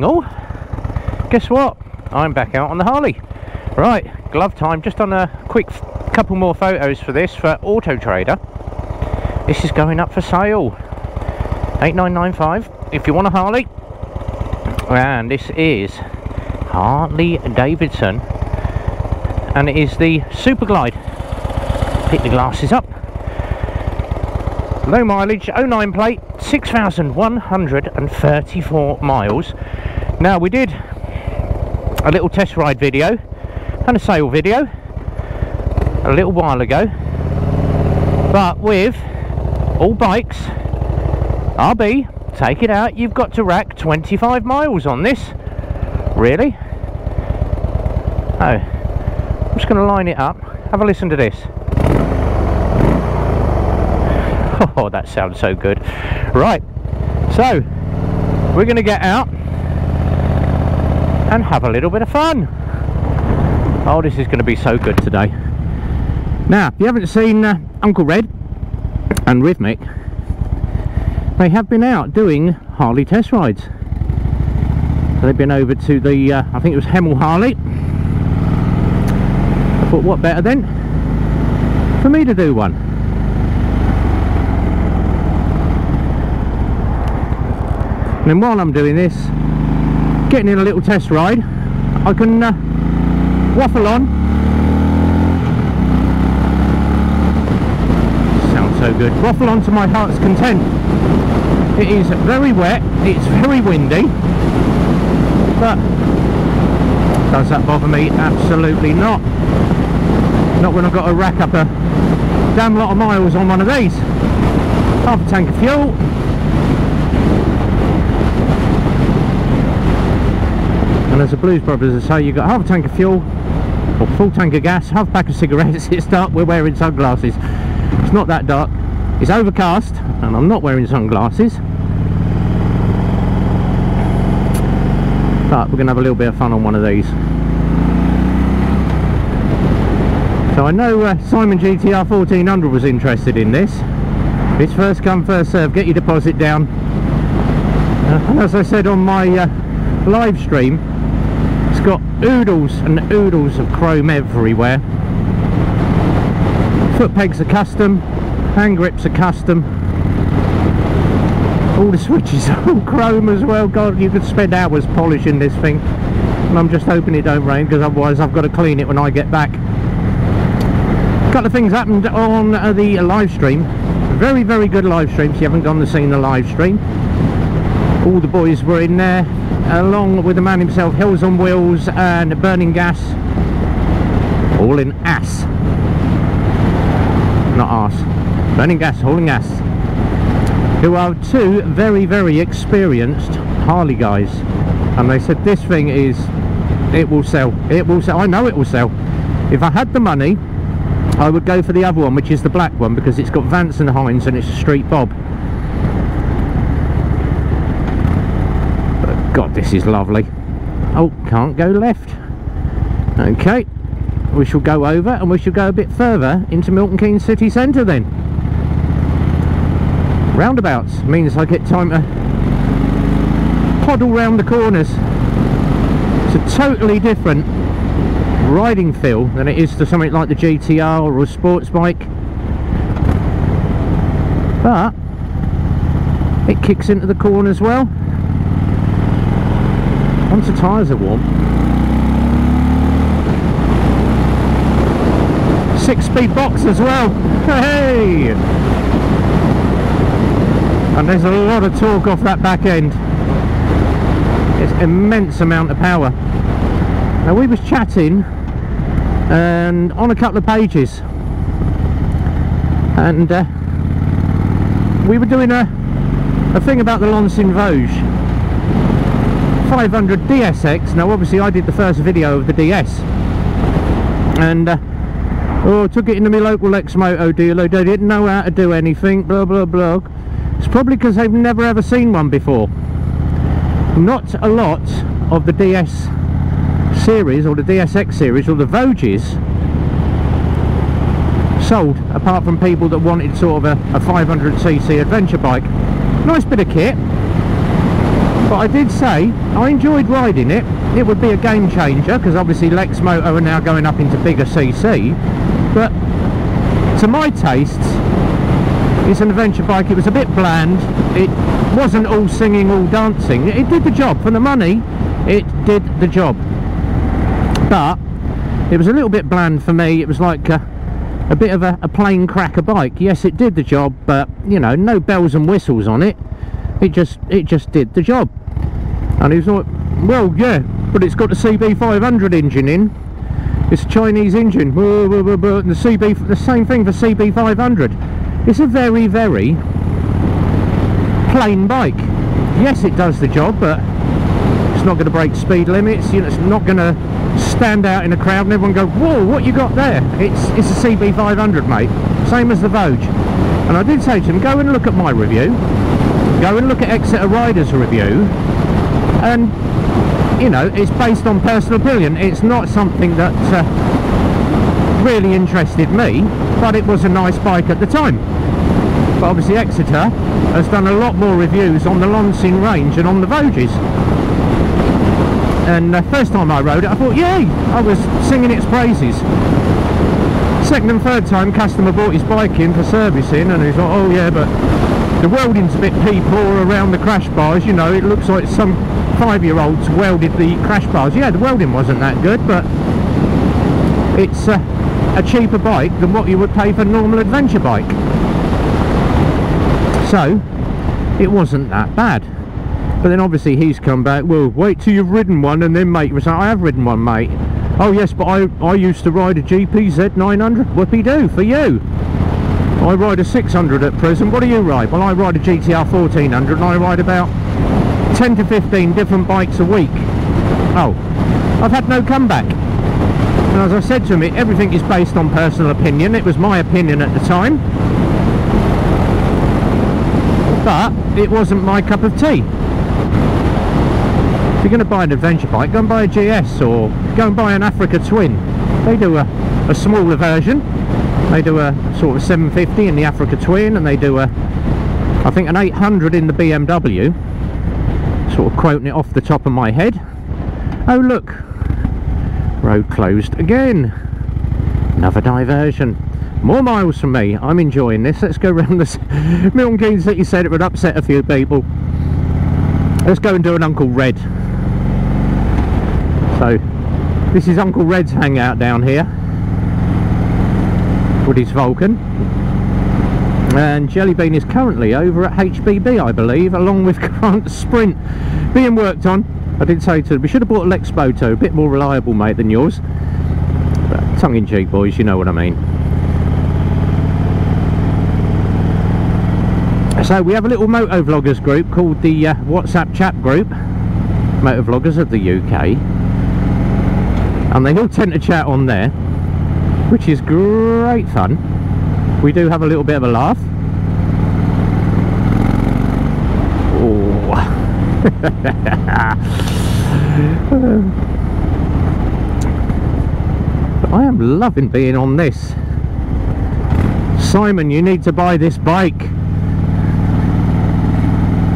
Morning all. Guess what? I'm back out on the Harley. Right, glove time. Just on a quick couple more photos for this for Auto Trader. This is going up for sale. $8,995 if you want a Harley. And this is Harley-Davidson. And it is the Super Glide. Pick the glasses up. Low mileage, 09 plate, 6,134 miles. Now we did a little test ride video and a sale video a little while ago, but with all bikes RB, take it out, you've got to rack 25 miles on this. Really? Oh, I'm just going to line it up. Have a listen to this. Oh, that sounds so good. Right, so we're going to get out and have a little bit of fun. Oh, this is going to be so good today. Now, if you haven't seen Uncle Red and Rhythmic, they have been out doing Harley test rides. So they've been over to the, I think it was Hemel Harley. I thought, what better then for me to do one? And then while I'm doing this, getting in a little test ride, I can waffle on. Sounds so good. Waffle on to my heart's content. It is very wet, it's very windy, but does that bother me? Absolutely not. Not when I've got to rack up a damn lot of miles on one of these. Half a tank of fuel. And as the Blues Brothers say, you've got half a tank of fuel, or full tank of gas, half a pack of cigarettes, it's dark, we're wearing sunglasses. It's not that dark, it's overcast, and I'm not wearing sunglasses. But we're going to have a little bit of fun on one of these. So I know Simon GTR 1400 was interested in this. It's first come, first serve, get your deposit down. And as I said on my live stream, got oodles and oodles of chrome everywhere. Foot pegs are custom, hand grips are custom, all the switches are all chrome as well. God, you could spend hours polishing this thing, and I'm just hoping it don't rain, because otherwise I've got to clean it when I get back. A couple of things happened on the live stream. Very good live stream. If you haven't gone and seen the live stream, all the boys were in there, along with the man himself, Hells on 2 Wheels and Burning Gas Haulin Ass. Not arse. Burning Gas Haulin Ass. Who are two very experienced Harley guys. And they said this thing is, it will sell. It will sell. I know it will sell. If I had the money, I would go for the other one, which is the black one, because it's got Vance and Hines and it's a Street Bob. God, this is lovely. Oh, can't go left. Okay, we shall go over, and we shall go a bit further into Milton Keynes city centre then. Roundabouts means I get time to poddle round the corners. It's a totally different riding feel than it is to something like the GTR or a sports bike. But it kicks into the corner as well. Once the tyres are warm. 6-speed box as well. Hey! And there's a lot of torque off that back end. It's an immense amount of power. Now we was chatting and on a couple of pages, and we were doing a thing about the Loncin Voge 500 DSX. Now obviously I did the first video of the DS, and took it into my local Lexmoto dealer, they didn't know how to do anything, blah blah blah. It's probably because they've never ever seen one before. Not a lot of the DS series or the DSX series or the Voges sold, apart from people that wanted sort of a 500cc adventure bike. Nice bit of kit. But I did say I enjoyed riding it. It would be a game changer because obviously Lexmoto are now going up into bigger cc, but to my tastes it's an adventure bike. It was a bit bland. It wasn't all singing, all dancing. It did the job for the money. It did the job, but it was a little bit bland for me. It was like a bit of a plain cracker bike. Yes, it did the job, but you know, no bells and whistles on it. It just did the job. And he was like, well, yeah, but it's got the CB 500 engine in. It's a Chinese engine. And the same thing for CB 500. It's a very, very plain bike. Yes, it does the job, but it's not going to break speed limits. You know, it's not going to stand out in a crowd and everyone go, whoa, what you got there? It's a CB 500, mate. Same as the Voge. And I did say to him, go and look at my review. Go and look at Exeter Riders' review. And, you know, it's based on personal opinion. It's not something that really interested me, but it was a nice bike at the time. But obviously Exeter has done a lot more reviews on the Loncin range and on the Voges. And the first time I rode it, I thought, yay! I was singing its praises. Second and third time, customer bought his bike in for servicing, and he's like, oh yeah, but the welding's a bit pee-poor around the crash bars, you know, it looks like some five-year-olds welded the crash bars. Yeah, the welding wasn't that good, but it's a cheaper bike than what you would pay for a normal adventure bike. So, it wasn't that bad. But then obviously he's come back, well, wait till you've ridden one and then make yourself. I have ridden one, mate. Oh yes, but I used to ride a GPZ900. Whoopee-doo, for you. I ride a 600 at present. What do you ride? Well, I ride a GTR 1400 and I ride about 10 to 15 different bikes a week. Oh, I've had no comeback. And as I said to him, everything is based on personal opinion. It was my opinion at the time. But it wasn't my cup of tea. If you're going to buy an adventure bike, go and buy a GS or go and buy an Africa Twin. They do a smaller version. They do a sort of 750 in the Africa Twin, and they do I think an 800 in the BMW. Sort of quoting it off the top of my head. Oh look, road closed again. Another diversion. More miles from me. I'm enjoying this. Let's go round this. Milton Keynes that you said it would upset a few people. Let's go and do an Uncle Red. So this is Uncle Red's hangout down here with his Vulcan, and Jellybean is currently over at HBB, I believe, along with Grant's Sprint being worked on. I did say to him, we should have bought a Lexmoto, a bit more reliable, mate, than yours. But tongue in cheek, boys, you know what I mean. So we have a little moto vloggers group called the WhatsApp chat group, moto vloggers of the UK, and they all tend to chat on there, which is great fun. We do have a little bit of a laugh. But I am loving being on this. Simon, you need to buy this bike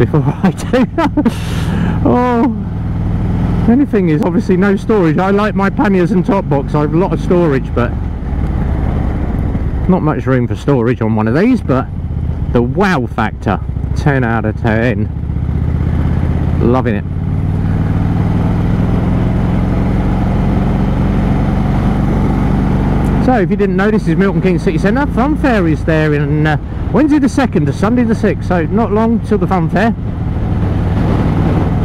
before I do. Oh, anything is obviously no storage. I like my panniers and top box. I have a lot of storage, but not much room for storage on one of these. But the wow factor, 10 out of 10. Loving it. So if you didn't know, this is Milton Keynes City Centre. Fun Fair is there in Wednesday the 2nd to Sunday the 6th, so not long till the Fun Fair.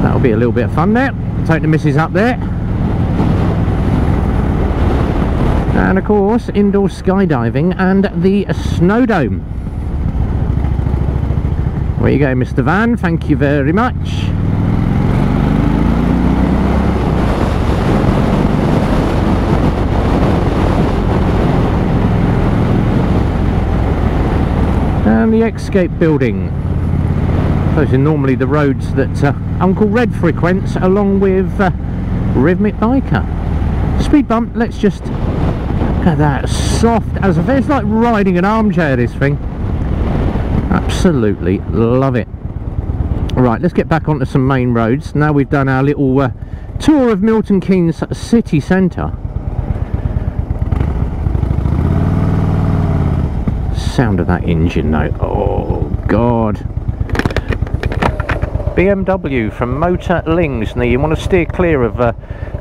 That'll be a little bit of fun there. Take the missus up there. And of course, indoor skydiving and the snow dome. Where you go, Mr. Van, thank you very much. And the Xscape building. Those are normally the roads that Uncle Red frequents along with Rhythmic Biker. Speed bump, let's just... Look at that, soft as a feather. It's like riding an armchair, this thing. Absolutely love it. Right, let's get back onto some main roads. Now we've done our little tour of Milton Keynes city centre. Sound of that engine though, oh god. BMW from Motor Lings. Now you want to steer clear of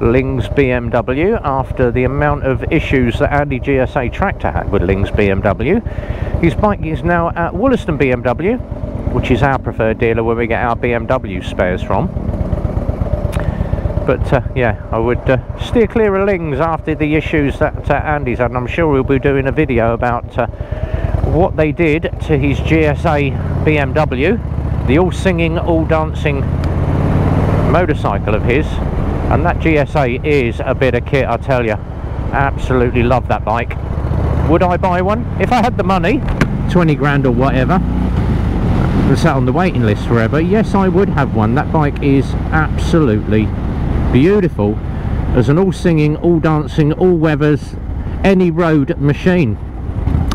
Ling's BMW after the amount of issues that Andy GSA Tractor had with Ling's BMW. His bike is now at Wollaston BMW, which is our preferred dealer where we get our BMW spares from. But yeah, I would steer clear of Ling's after the issues that Andy's had, and I'm sure we'll be doing a video about what they did to his GSA BMW, the all singing, all dancing motorcycle of his. And that GSA is a bit of kit, I tell you. Absolutely love that bike. Would I buy one? If I had the money, 20 grand or whatever, and sat on the waiting list forever, yes, I would have one. That bike is absolutely beautiful as an all singing, all dancing, all weathers, any road machine.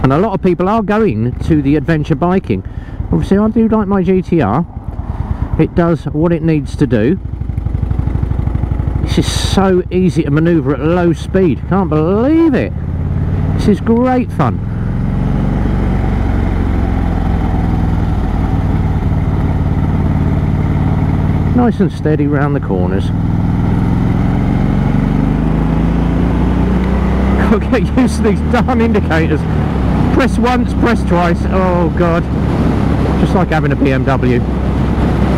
And a lot of people are going to the adventure biking. Obviously, I do like my GTR. It does what it needs to do. This is so easy to manoeuvre at low speed. Can't believe it. This is great fun. Nice and steady round the corners. I'll get used to these damn indicators. Press once, press twice. Oh god. Just like having a BMW.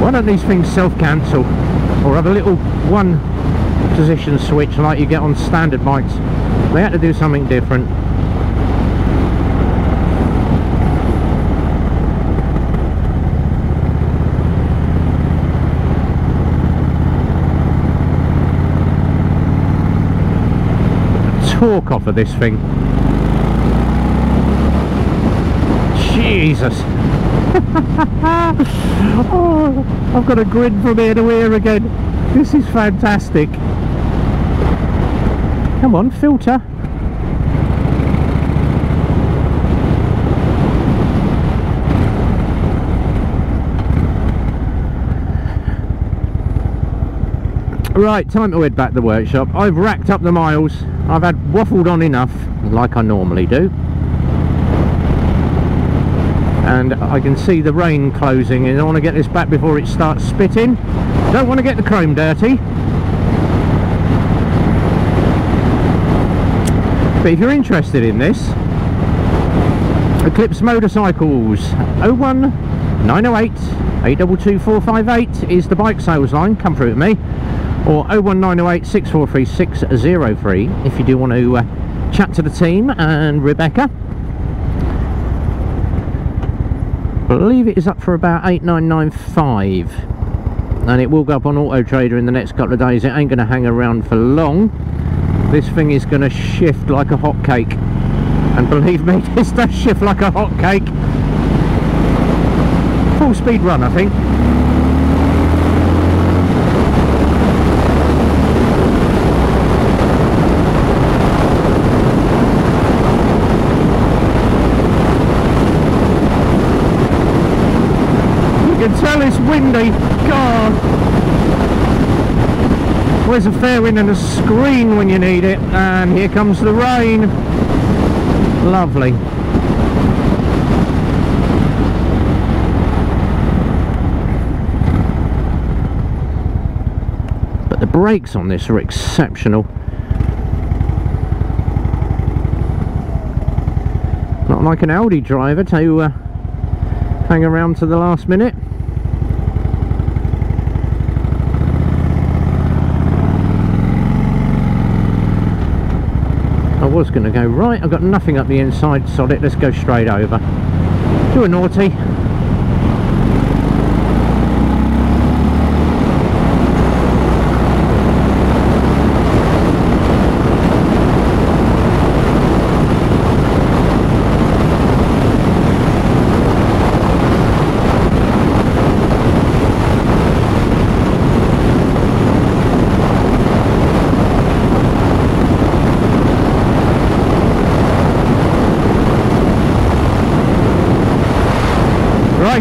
Why don't these things self-cancel? Or have a little one position switch like you get on standard bikes. They had to do something different. Torque off of this thing. Jesus. Oh, I've got a grin from ear to ear again. This is fantastic. Come on, filter. Right, time to head back to the workshop. I've racked up the miles. I've had waffled on enough, like I normally do. And I can see the rain closing, and I want to get this back before it starts spitting. Don't want to get the chrome dirty. But if you're interested in this, Eclipse Motorcycles, 01908 822 458 is the bike sales line. Come through to me. Or 01908 643 603 if you do want to chat to the team and Rebecca. I believe it is up for about 8.995, and it will go up on Auto Trader in the next couple of days. It ain't going to hang around for long. This thing is going to shift like a hot cake, and believe me, this does shift like a hot cake. Full speed run, I think. It's windy, god. Where's a fairing and a screen when you need it? And here comes the rain. Lovely. But the brakes on this are exceptional. Not like an Audi driver to hang around to the last minute. I was going to go right, I've got nothing up the inside, sod it, let's go straight over. Do a naughty.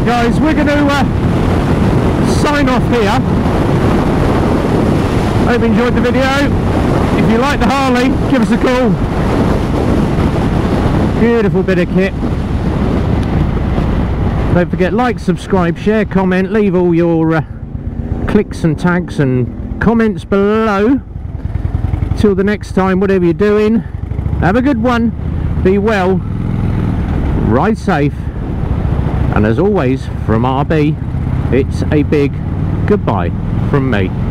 Guys, we're going to sign off here. Hope you enjoyed the video. If you like the Harley, give us a call. Beautiful bit of kit. Don't forget, like, subscribe, share, comment, leave all your clicks and tags and comments below. Till the next time, whatever you're doing, have a good one, be well, ride safe, and as always, from RB, it's a big goodbye from me.